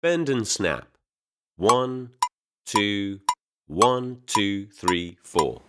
Bend and snap. 1, 2, 1, 2, 3, 4.